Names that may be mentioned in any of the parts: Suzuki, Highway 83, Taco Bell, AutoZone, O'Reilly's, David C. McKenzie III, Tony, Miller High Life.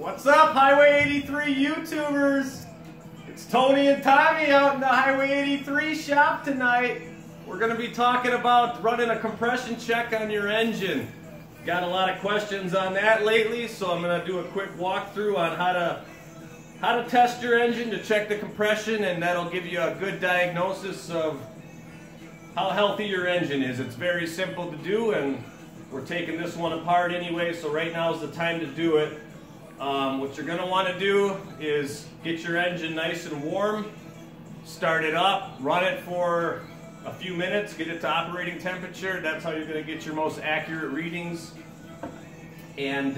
What's up, Highway 83 YouTubers? It's Tony and Tommy out in the Highway 83 shop tonight. We're going to be talking about running a compression check on your engine. Got a lot of questions on that lately, so I'm going to do a quick walkthrough on how to test your engine to check the compression, and that'll give you a good diagnosis of how healthy your engine is. It's very simple to do, and we're taking this one apart anyway, so right now is the time to do it. What you're going to want to do is get your engine nice and warm, start it up, run it for a few minutes, get it to operating temperature. That's how you're going to get your most accurate readings. And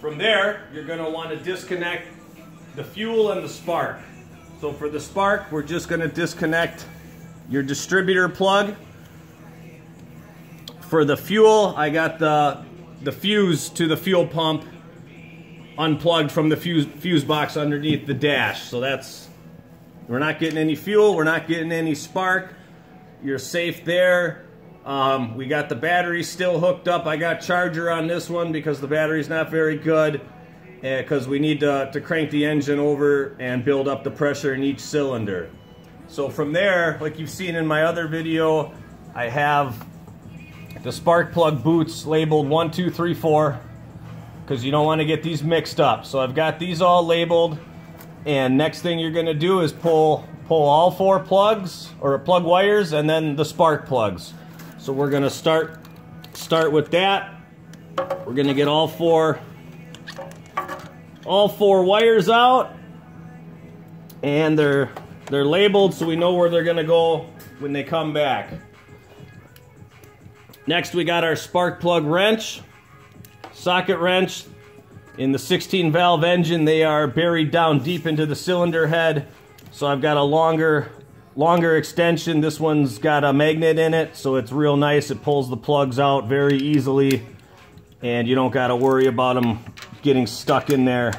from there, you're going to want to disconnect the fuel and the spark. So for the spark, we're just going to disconnect your distributor plug. For the fuel, I got the fuse to the fuel pump unplugged from the fuse box underneath the dash. So that's, we're not getting any fuel, we're not getting any spark. You're safe there. We got the battery still hooked up. I got charger on this one because the battery's not very good, because we need to crank the engine over and build up the pressure in each cylinder. So from there, like you've seen in my other video, I have the spark plug boots labeled 1, 2, 3, 4. Because you don't want to get these mixed up. So I've got these all labeled, and next thing you're going to do is pull all four plugs, or plug wires, and then the spark plugs. So we're going to start with that. We're going to get all four wires out, and they're labeled, so we know where they're going to go when they come back. Next, we got our spark plug wrench. Socket wrench. In the 16 valve engine, they are buried down deep into the cylinder head, so I've got a longer extension. This one's got a magnet in it, so it's real nice. It pulls the plugs out very easily, and you don't got to worry about them getting stuck in there.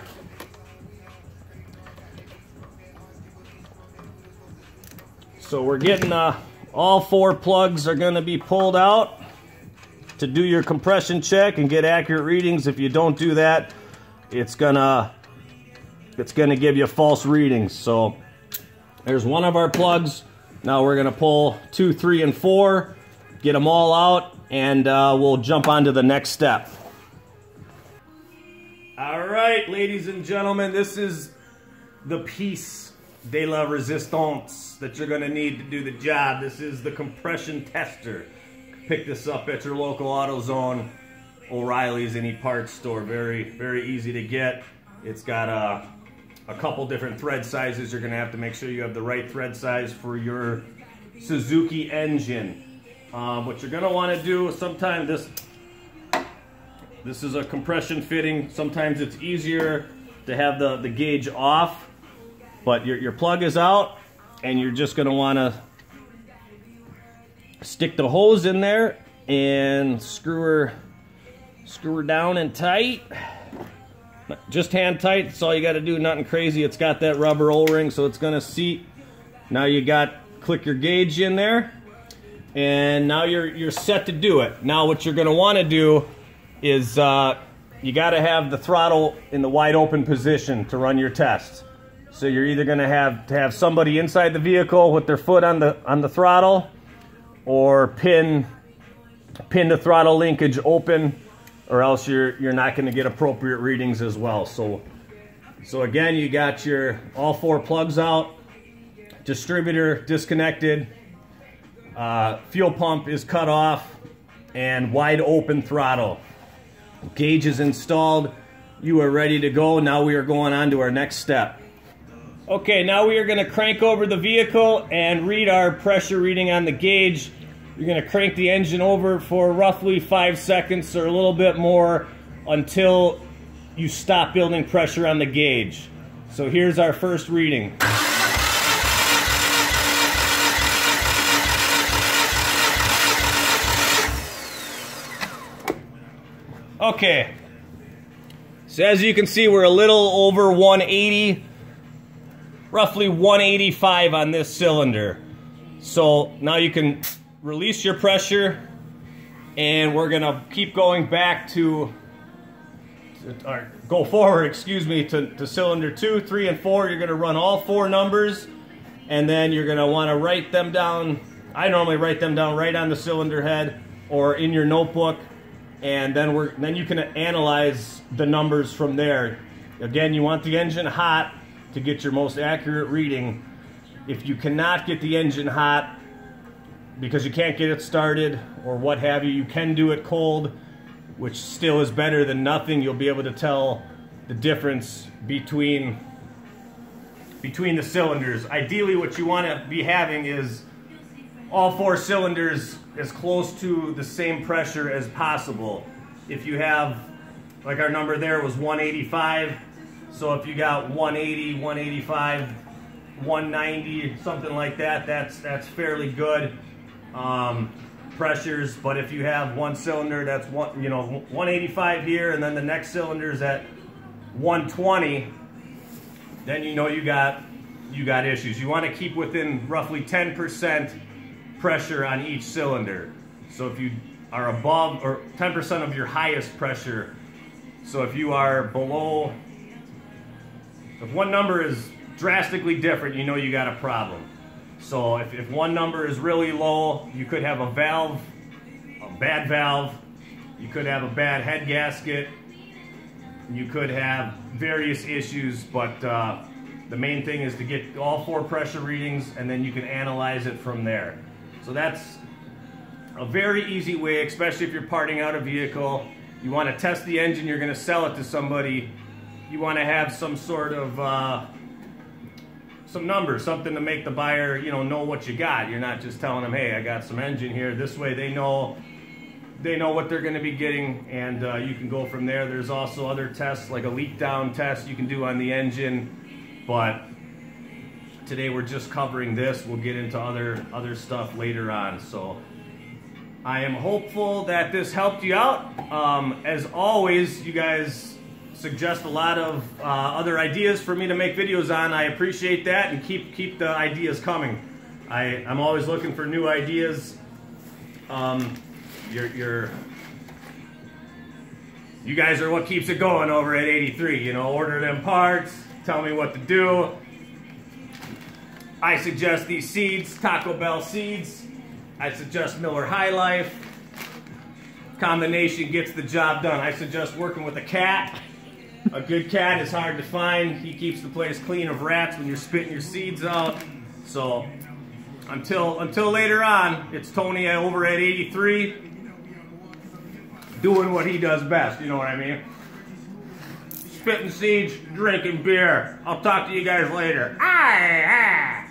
So we're getting all four plugs are going to be pulled out to do your compression check and get accurate readings. If you don't do that, it's gonna give you false readings. So there's one of our plugs. Now we're gonna pull 2, 3, and 4, get them all out, and we'll jump on to the next step. All right, ladies and gentlemen, this is the piece de la resistance that you're gonna need to do the job. This is the compression tester. Pick this up at your local AutoZone, O'Reilly's, any parts store. Very, very easy to get. It's got a couple different thread sizes. You're going to have to make sure you have the right thread size for your Suzuki engine. What you're going to want to do is, sometimes this is a compression fitting. Sometimes it's easier to have the gauge off, but your plug is out, and you're just going to want to stick the hose in there and screw her down and tight. Just hand tight, that's all you got to do, nothing crazy. It's got that rubber O-ring, so it's gonna seat. Now you got, click your gauge in there, and now you're set to do it. Now what you're gonna want to do is you got to have the throttle in the wide open position to run your test. So you're either gonna have to have somebody inside the vehicle with their foot on the throttle, or pin the throttle linkage open, or else you're not going to get appropriate readings as well. So again, you got your all four plugs out, distributor disconnected, fuel pump is cut off, and wide open throttle. Gauge is installed. You are ready to go. Now we are going on to our next step. Okay, now we are going to crank over the vehicle and read our pressure reading on the gauge. You're going to crank the engine over for roughly 5 seconds or a little bit more until you stop building pressure on the gauge. So here's our first reading. Okay, so as you can see, we're a little over 180. Roughly 185 on this cylinder. So now you can release your pressure, and we're gonna keep going back to or go forward, excuse me, to cylinder 2, 3, and 4. You're going to run all 4 numbers, and then you're going to want to write them down. I normally write them down right on the cylinder head or in your notebook, and then you can analyze the numbers from there. Again, you want the engine hot to get your most accurate reading. If you cannot get the engine hot because you can't get it started or what have you, you can do it cold, which still is better than nothing. You'll be able to tell the difference between the cylinders. Ideally, what you want to be having is all 4 cylinders as close to the same pressure as possible. If you have, like our number there was 185, so if you got 180, 185, 190, something like that, that's fairly good pressures. But if you have one cylinder that's 185 here, and then the next cylinder is at 120, then you know you got issues. You want to keep within roughly 10% pressure on each cylinder. So if you are above, or 10% of your highest pressure. So if you are below, if one number is drastically different, you know you got a problem. So if one number is really low, you could have a valve, a bad valve, you could have a bad head gasket, you could have various issues, but the main thing is to get all 4 pressure readings, and then you can analyze it from there. So that's a very easy way, especially if you're parting out a vehicle. You want to test the engine, you're going to sell it to somebody. You want to have some sort of some numbers, something to make the buyer, you know what you got. You're not just telling them, hey, I got some engine here. This way they know what they're going to be getting, and you can go from there. There's also other tests, like a leak down test you can do on the engine, but today we're just covering this. We'll get into other stuff later on. So I am hopeful that this helped you out. As always, you guys suggest a lot of other ideas for me to make videos on. I appreciate that, and keep the ideas coming. I'm always looking for new ideas. You guys are what keeps it going over at 83. You know, order them parts, tell me what to do. I suggest these seeds, Taco Bell seeds. I suggest Miller High Life. Combination gets the job done. I suggest working with a cat. A good cat is hard to find. He keeps the place clean of rats when you're spitting your seeds out. So until later on, it's Tony over at 83 doing what he does best, you know what I mean? Spitting seeds, drinking beer. I'll talk to you guys later. Aye, aye.